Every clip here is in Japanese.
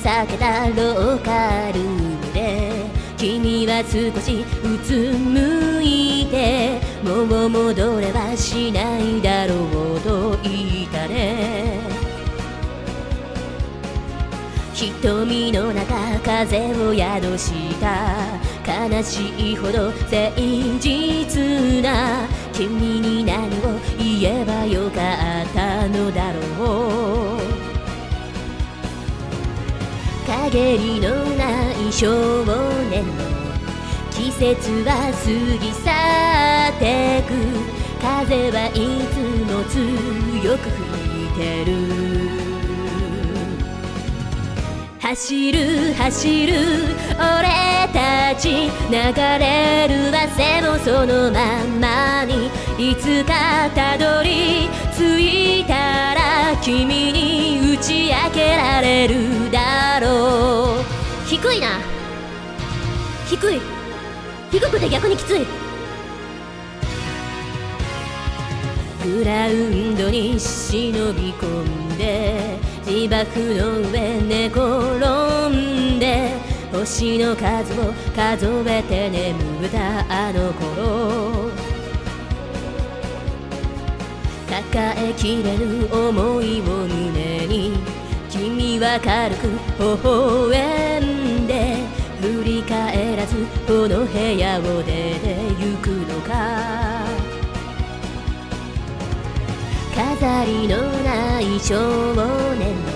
避けたローカルで君は少しうつむいて、もう戻れはしないだろうと言ったね。瞳の中風を宿した悲しいほど誠実な君に何を言えばよかったのだろう。陰りのない少年の季節は過ぎ去ってく、風はいつも強く吹いてる。走る走る俺たち、流れる汗もそのままに、いつかたどり着いたら君に打ち明けられるだろう。低いな、低い、低くて逆にきつい。グラウンドに忍び込んで自爆の上寝転んで、星の数を数えて眠ったあの頃、抱えきれぬ思いを胸に君は軽く微笑んで、振り返らずこの部屋を出てゆくのか。飾りのない少年の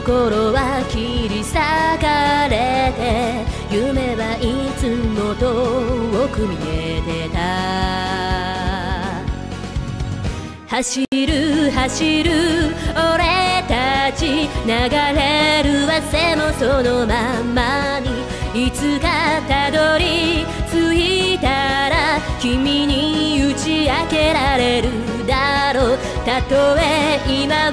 心は切り裂かれて、夢はいつも遠く見えてた。走る走る俺たち、流れる汗もそのままに、いつかたどり着いたら君に打ち明けられるだろう。たとえ今は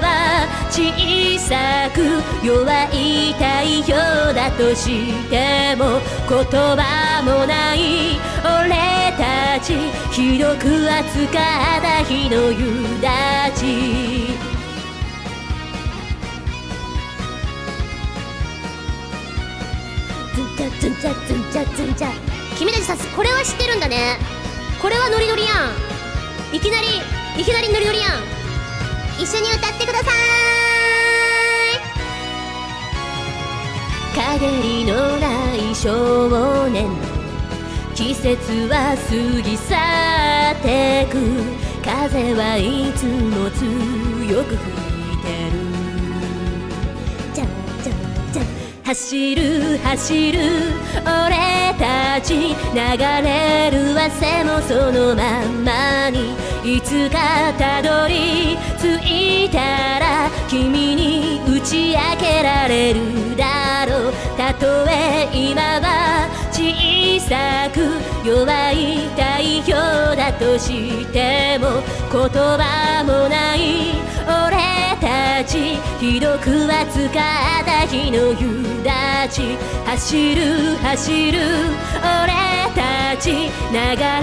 小さく弱い太陽だとしても、言葉もない俺たち、ひどく扱った日の夕立ち。ズンチャズンチャズンチャ、君たちさす、これは知ってるんだね。これはノリノリやん。いきなりノリノリやん。一緒に歌ってくださーい。陰りのない少年、季節は過ぎ去ってく、風はいつも強く吹いてる。走る走る俺たち、流れる汗もそのままに、いつかたどり着いたら君に打ち明けられるだろう。たとえ今は小さく弱い太陽だとしても、言葉もない俺たち、ひどく扱った日の夕立ち。走る走る俺たち、流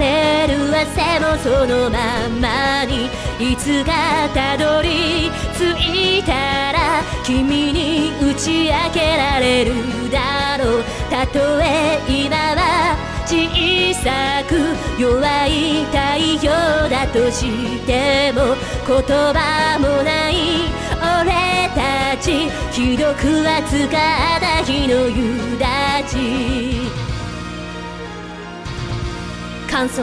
れる汗もそのままに、いつかたどり着いたら君に打ち明けられるだろう。たとえ今は小さく弱い太陽だとしても、言葉もない俺たち、ひどく扱った日の夕立ち。感想。